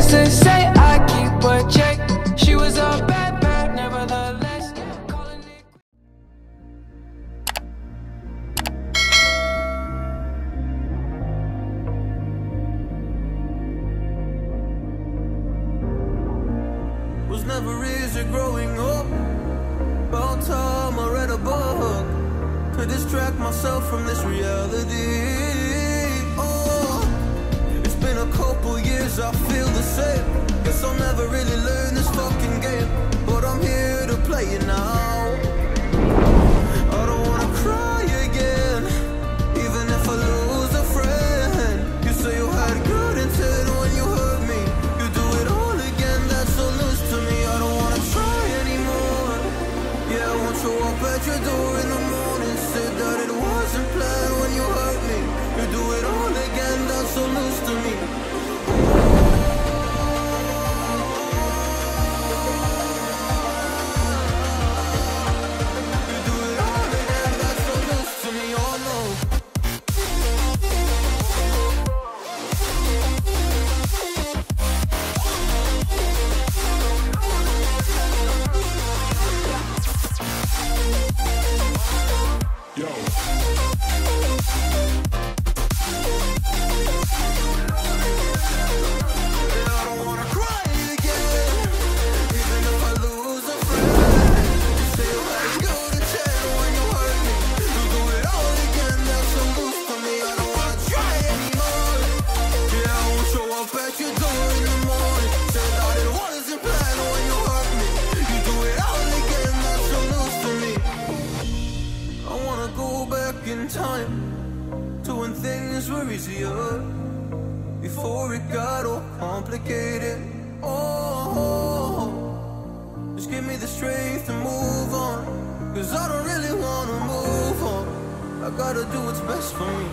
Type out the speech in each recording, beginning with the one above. witnesses say I keep a check. She was a bad bad, nevertheless. Calling it was never easy growing up. About time I read a book to distract myself from this reality. Couple years, I feel the same. Guess I'll never really learn this fucking game, but I'm here to play it now. I don't wanna cry again, even if I lose a friend. You say you had good intent when you hurt me. You do it all again, that's so loose to me. I don't wanna try anymore. Yeah, I won't show up at your door in the morning. Said that it wasn't planned when you hurt me. You do it all again, that's so loose to me. Time to when things were easier, before it got all complicated. Oh, just give me the strength to move on, cause I don't really wanna move on. I gotta do what's best for me.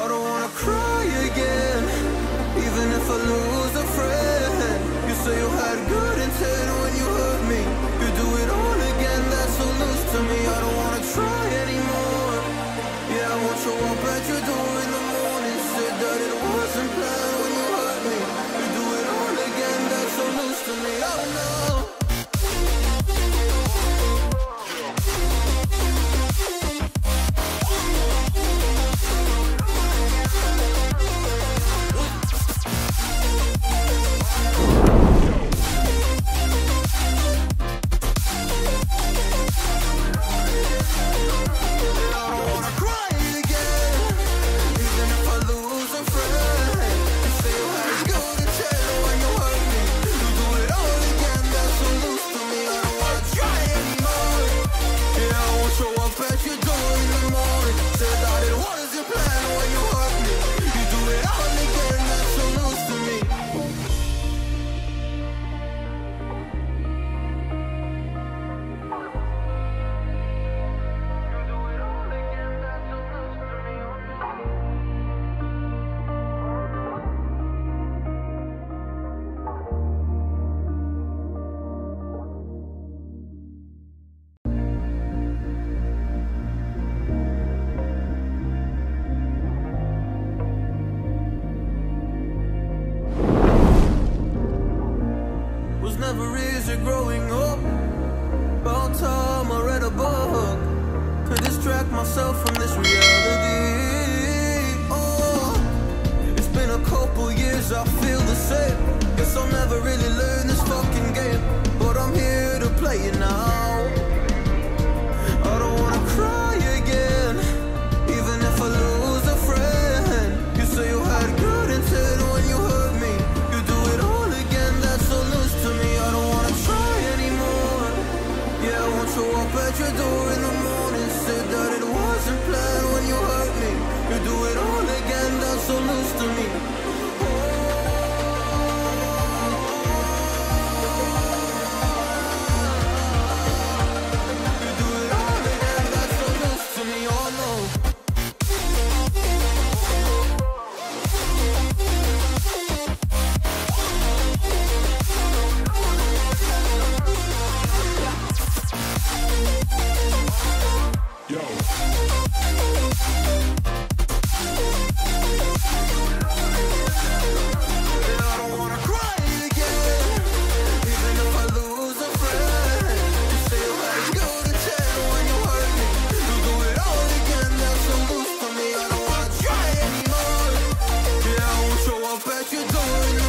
I don't wanna cry again, even if I lose a friend. You say you had good intent when you hurt me. You do it all again, that's so loose to me. I don't wanna try anymore. Yeah, I won't show up at your door in the morning. Said that it wasn't planned when you hurt me. You do it all again, that's so loose to me. I don't know. Never easy growing up. About time I read a book to distract myself from this reality. Oh, it's been a couple years, I feel the same. Guess I'll never really learn this fucking game, but I'm here to play it now. I don't wanna cry again, even if I lose a friend. You say you had good intent when you hurt me. You do it all again, that's so loose to me. Show up at your door in the morning. Said that it wasn't planned when you hurt me. You do it all again, that's so loose to me. Oh. but you don't.